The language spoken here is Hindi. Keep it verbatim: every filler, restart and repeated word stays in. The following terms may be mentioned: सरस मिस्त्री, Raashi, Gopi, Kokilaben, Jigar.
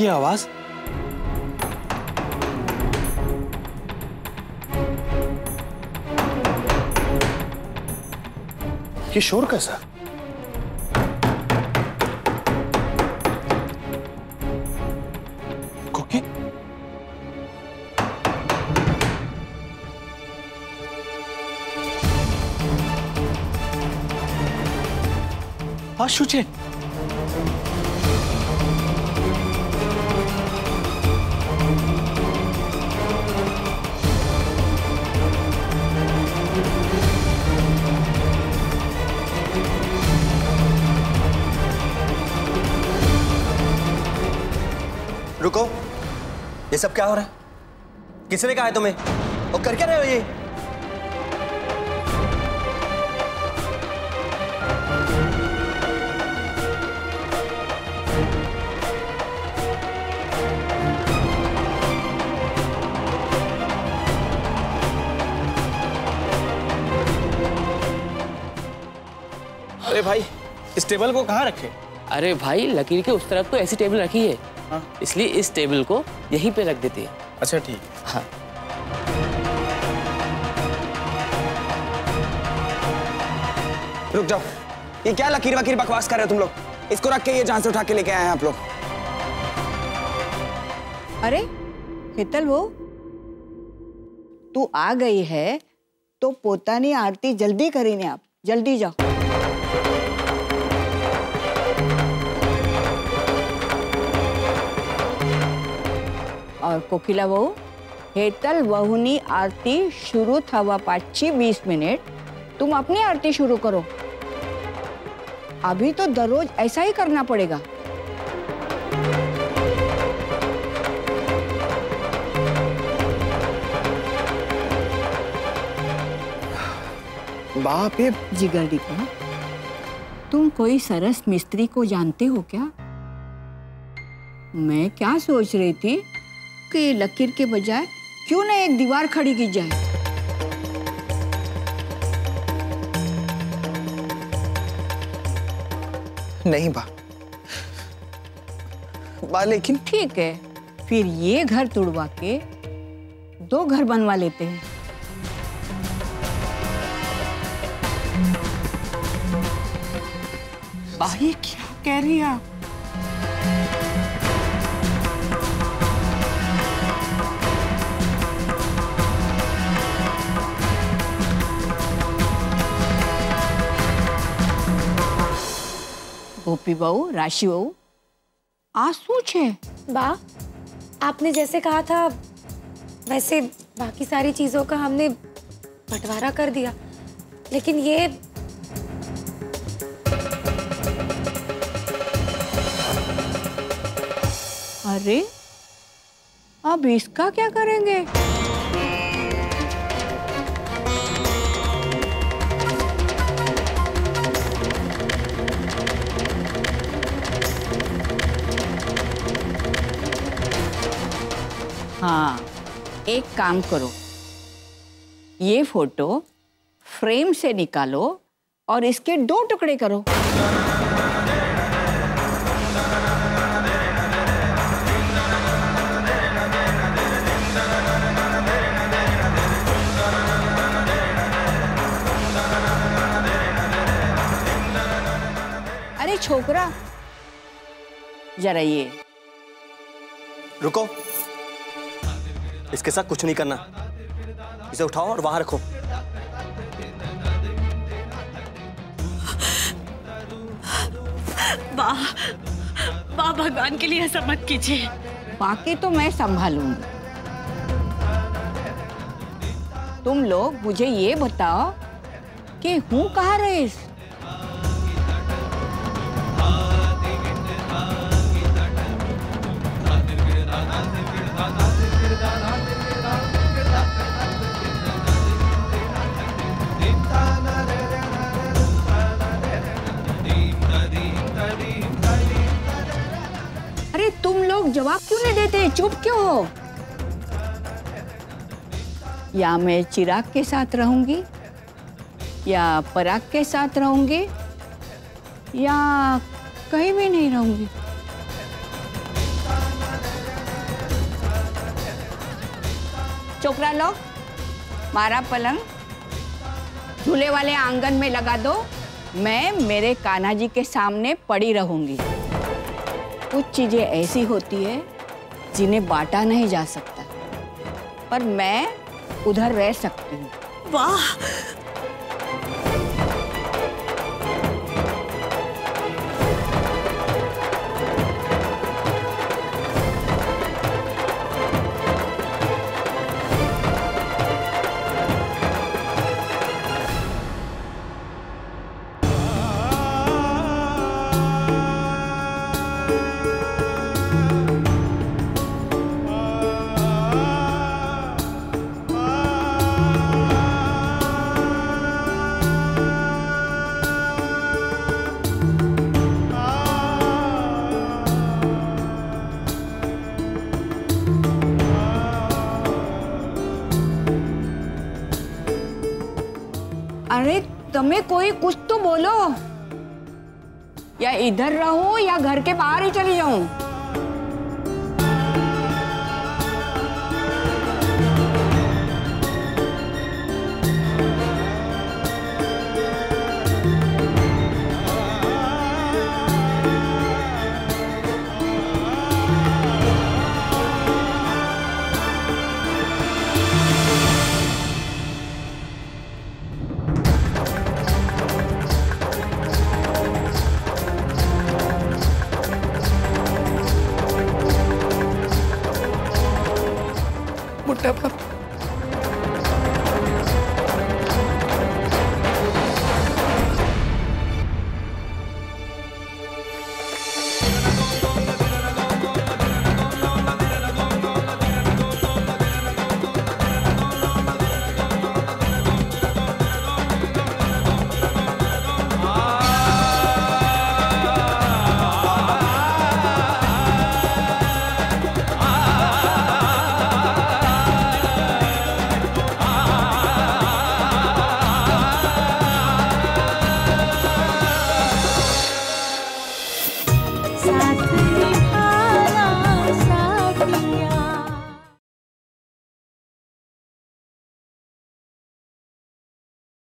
ये आवाज ये शोर कैसा? कुकी आशुचे रुको, ये सब क्या हो रहा है? किसने कहा है तुम्हें और कर क्या रहे हो? ये अरे भाई, इस टेबल को कहाँ रखे? अरे भाई, लकीर के उस तरफ तो ऐसी टेबल रखी है। हाँ। इसलिए इस टेबल को यहीं पे रख देते हैं। अच्छा ठीक। हाँ। रुक जाओ, ये क्या लकीर वकीर बकवास कर रहे हो तुम लोग? इसको रख के ये जहां से उठा के लेके आए हैं आप लोग। अरे हितल, वो तू आ गई है तो पोता ने आरती जल्दी करी ने, आप जल्दी जाओ। और कोकिला बहू, हेतल बहूनी आरती शुरू थवा पाची वीस मिनट, तुम अपनी आरती शुरू करो। अभी तो दररोज ऐसा ही करना पड़ेगा। बाप रे जिगर दीपा, तुम कोई सरस मिस्त्री को जानते हो क्या? मैं क्या सोच रही थी कि लकीर के बजाय क्यों ना एक दीवार खड़ी की जाए। नहीं बा, बा लेकिन ठीक है, फिर ये घर तुड़वा के दो घर बनवा लेते हैं। बा ये क्या कह रही है? गोपी बहू, राशि बहू, आज सोच है। बा, आपने जैसे कहा था वैसे बाकी सारी चीजों का हमने बंटवारा कर दिया, लेकिन ये अरे अब इसका क्या करेंगे? हाँ, एक काम करो, ये फोटो फ्रेम से निकालो और इसके दो टुकड़े करो। अरे छोकरा, जरा ये रुको, इसके साथ कुछ नहीं करना। इसे उठाओ और वहां रखो। वाह वाह, भगवान के लिए ऐसा मत कीजिए। बाकी तो मैं संभालूंगी। तुम लोग मुझे ये बताओ कि हूँ कहाँ रहे? जवाब क्यों नहीं देते, चुप क्यों हो? या मैं चिराग के साथ रहूंगी, या पराग के साथ रहूंगी, या कहीं भी नहीं रहूंगी। छोकरा लोग, मारा पलंग झूले वाले आंगन में लगा दो, मैं मेरे कान्हा जी के सामने पड़ी रहूंगी। कुछ चीजें ऐसी होती है जिन्हें बांटा नहीं जा सकता, पर मैं उधर रह सकती हूँ। वाह, अरे तुम्हें कोई कुछ तो बोलो, या इधर रहो या घर के बाहर ही चली जाऊं।